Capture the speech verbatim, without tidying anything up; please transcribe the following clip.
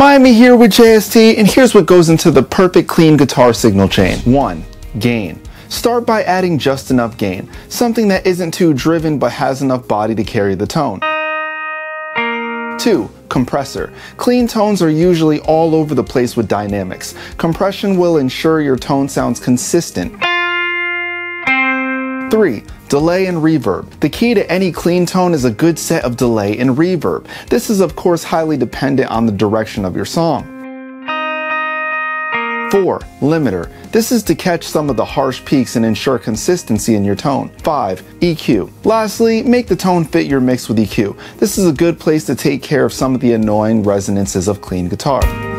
Miami here with J S T, and here's what goes into the perfect clean guitar signal chain. one. Gain. Start by adding just enough gain, something that isn't too driven but has enough body to carry the tone. two. Compressor. Clean tones are usually all over the place with dynamics. Compression will ensure your tone sounds consistent. three. Delay and reverb. The key to any clean tone is a good set of delay and reverb. This is of course highly dependent on the direction of your song. four. Limiter. This is to catch some of the harsh peaks and ensure consistency in your tone. five. E Q. Lastly, make the tone fit your mix with E Q. This is a good place to take care of some of the annoying resonances of clean guitar.